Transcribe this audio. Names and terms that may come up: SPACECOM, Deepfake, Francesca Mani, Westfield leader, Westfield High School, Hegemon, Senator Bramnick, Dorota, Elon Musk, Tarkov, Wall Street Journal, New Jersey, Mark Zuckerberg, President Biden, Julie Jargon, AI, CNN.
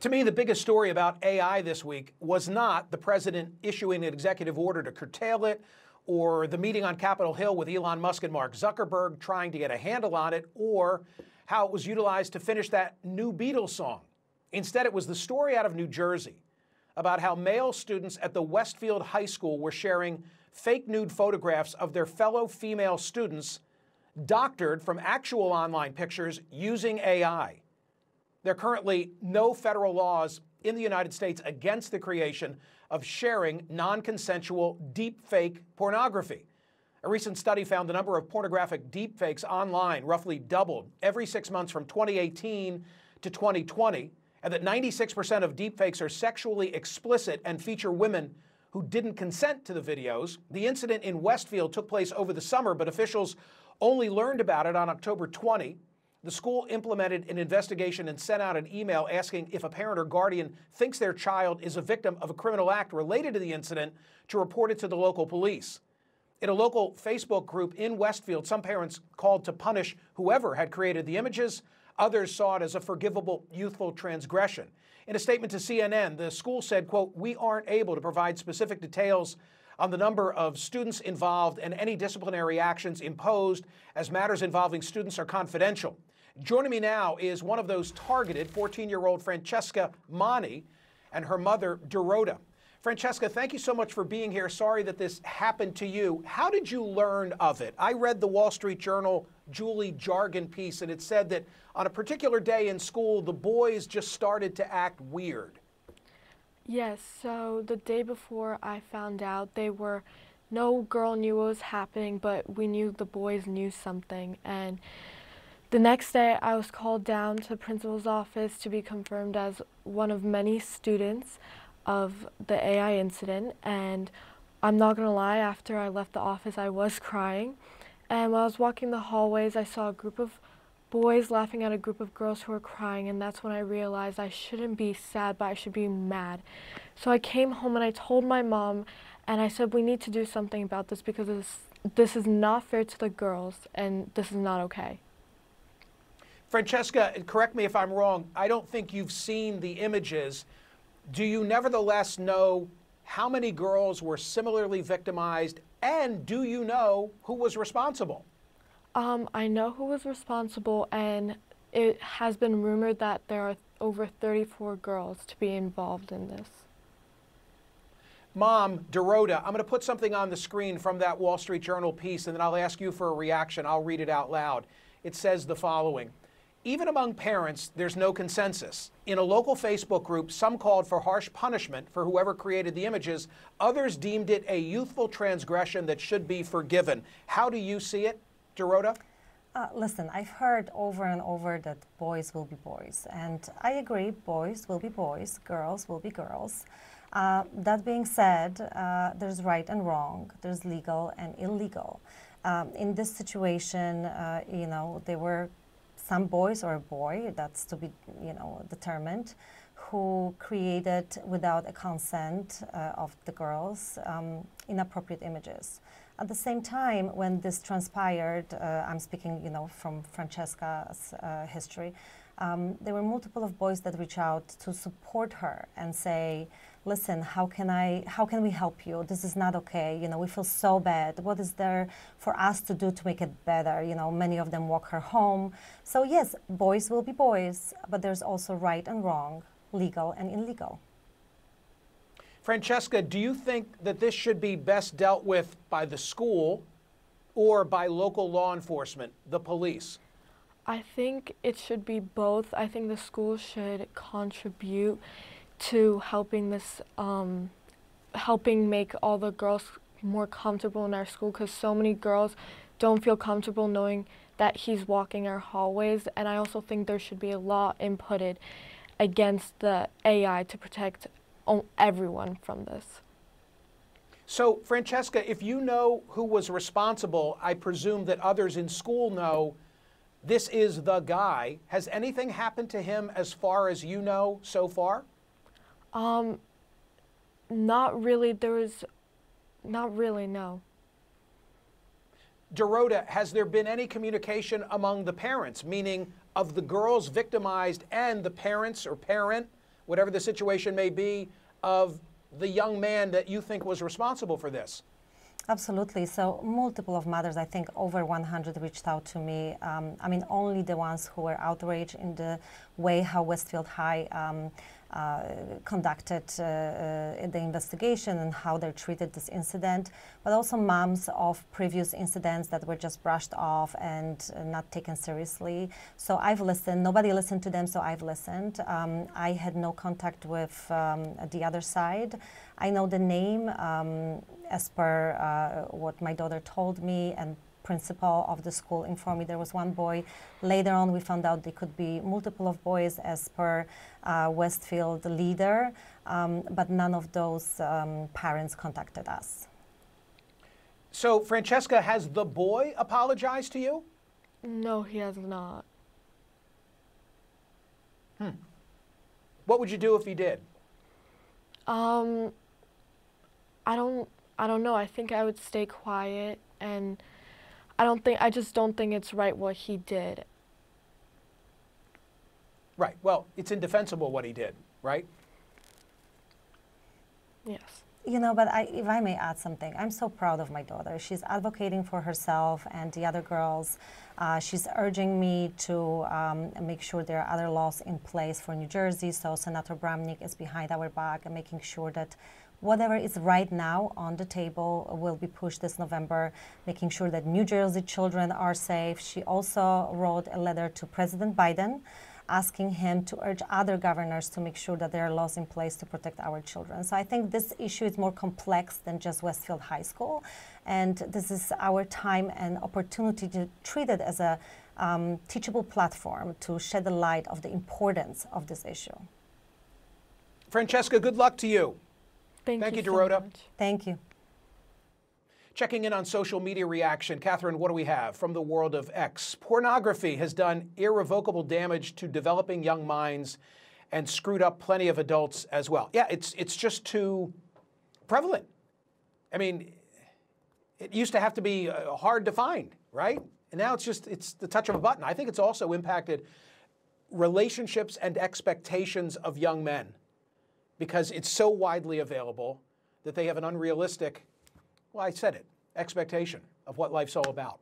To me, the biggest story about AI this week was not the president issuing an executive order to curtail it, or the meeting on Capitol Hill with Elon Musk and Mark Zuckerberg trying to get a handle on it, or how it was utilized to finish that new Beatles song. Instead, it was the story out of New Jersey about how male students at the Westfield High School were sharing fake nude photographs of their fellow female students doctored from actual online pictures using AI. There are currently no federal laws in the United States against the creation of sharing non-consensual deepfake pornography. A recent study found the number of pornographic deepfakes online roughly doubled every 6 months from 2018 to 2020, and that 96% of deepfakes are sexually explicit and feature women who didn't consent to the videos. The incident in Westfield took place over the summer, but officials only learned about it on October 20. The school implemented an investigation and sent out an email asking if a parent or guardian thinks their child is a victim of a criminal act related to the incident to report it to the local police. In a local Facebook group in Westfield, some parents called to punish whoever had created the images. Others saw it as a forgivable youthful transgression. In a statement to CNN, the school said, quote, "We aren't able to provide specific details on the number of students involved and any disciplinary actions imposed, as matters involving students are confidential." Joining me now is one of those targeted, 14-year-old Francesca Mani and her mother, Dorota. Francesca, thank you so much for being here. Sorry that this happened to you. How did you learn of it? I read the Wall Street Journal Julie Jargon piece, and it said that on a particular day in school, the boys just started to act weird. Yes, so the day before I found out, no girl knew what was happening, but we knew the boys knew something. And the next day, I was called down to the principal's office to be confirmed as one of many students of the AI incident. And I'm not gonna lie, after I left the office, I was crying. And while I was walking the hallways, I saw a group of boys laughing at a group of girls who were crying, and that's when I realized I shouldn't be sad, but I should be mad. So I came home and I told my mom, and I said, we need to do something about this, because this is not fair to the girls, and this is not okay. Francesca, correct me if I'm wrong, I don't think you've seen the images. Do you nevertheless know how many girls were similarly victimized, and do you know who was responsible? I know who was responsible, and it has been rumored that there are over 34 girls to be involved in this. Mom, Dorota, I'm going to put something on the screen from that Wall Street Journal piece, and then I'll ask you for a reaction. I'll read it out loud. It says the following. Even among parents, there's no consensus. In a local Facebook group, some called for harsh punishment for whoever created the images. Others deemed it a youthful transgression that should be forgiven. How do you see it, Dorota? Listen, I've heard over and over that boys will be boys. And I agree, boys will be boys, girls will be girls. That being said, there's right and wrong. There's legal and illegal. In this situation, you know, there were some boys or a boy, that's to be, you know, determined, who created without a consent of the girls inappropriate images. At the same time, when this transpired, I'm speaking, you know, from Francesca's history, there were multiple of boys that reach out to support her and say, listen, how can we help you? This is not okay. You know, we feel so bad. What is there for us to do to make it better? You know, many of them walk her home. So yes, boys will be boys, but there's also right and wrong, legal and illegal. Francesca, do you think that this should be best dealt with by the school or by local law enforcement, the police? I think it should be both. I think the school should contribute to helping this, helping make all the girls more comfortable in our school, because so many girls don't feel comfortable knowing that he's walking our hallways. And I also think there should be a law inputted against the AI to protect everyone from this. So, Francesca, if you know who was responsible, I presume that others in school know this is the guy. Has anything happened to him as far as you know so far? Not really. Not really, no. Dorota, has there been any communication among the parents, meaning of the girls victimized and the parents or parent whatever the situation may be, of the young man that you think was responsible for this? Absolutely. So multiple of mothers, I think over 100, reached out to me. I mean, only the ones who were outraged in the way how Westfield High conducted the investigation and how they treated this incident, but also moms of previous incidents that were just brushed off and not taken seriously. So I've listened. Nobody listened to them, so I've listened. I had no contact with the other side. I know the name as per what my daughter told me, and principal of the school informed me there was one boy. Later on, we found out there could be multiple of boys as per Westfield leader, but none of those parents contacted us. So, Francesca, has the boy apologized to you? No, he has not. What would you do if he did? I don't know. I think I would stay quiet, and I just don't think it's right what he did. Right. Well, it's indefensible what he did, right? Yes. You know, but if I may add something, I'm so proud of my daughter. She's advocating for herself and the other girls. She's urging me to make sure there are other laws in place for New Jersey. So Senator Bramnick is behind our back and making sure that whatever is right now on the table will be pushed this November, making sure that New Jersey children are safe. She also wrote a letter to President Biden asking him to urge other governors to make sure that there are laws in place to protect our children. So I think this issue is more complex than just Westfield High School. And this is our time and opportunity to treat it as a teachable platform to shed the light of the importance of this issue. Francesca, good luck to you. Thank you, Dorota. So thank you. Checking in on social media reaction. Catherine, what do we have from the world of X? Pornography has done irrevocable damage to developing young minds and screwed up plenty of adults as well. Yeah, it's just too prevalent. I mean, it used to have to be hard to find, right? And now it's the touch of a button. I think it's also impacted relationships and expectations of young men, because it's so widely available that they have an unrealistic, well, I said it, expectation of what life's all about.